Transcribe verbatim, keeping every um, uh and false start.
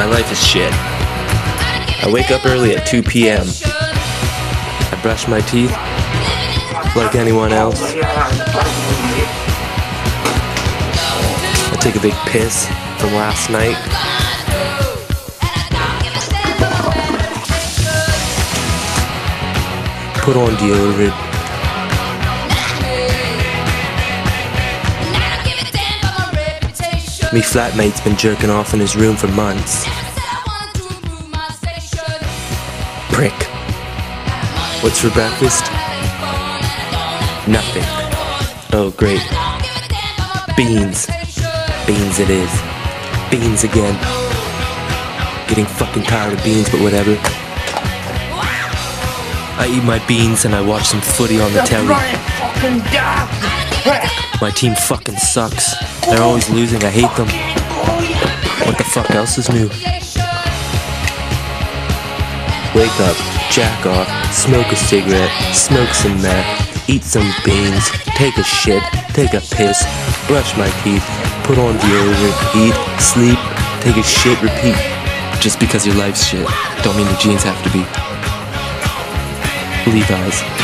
My life is shit. I wake up early at two p m I brush my teeth like anyone else. I take a big piss from last night. Put on deodorant. Me flatmate's been jerking off in his room for months. Prick. What's for breakfast? Nothing. Oh great. Beans. Beans it is. Beans again. Getting fucking tired of beans, but whatever. I eat my beans and I watch some footy on the telly. My team fucking sucks. They're always losing, I hate them. What the fuck else is new? Wake up, jack off, smoke a cigarette, smoke some meth, eat some beans, take a shit, take a piss, brush my teeth, put on deodorant, eat, sleep, take a shit, repeat. Just because your life's shit, don't mean your jeans have to be. Levi's.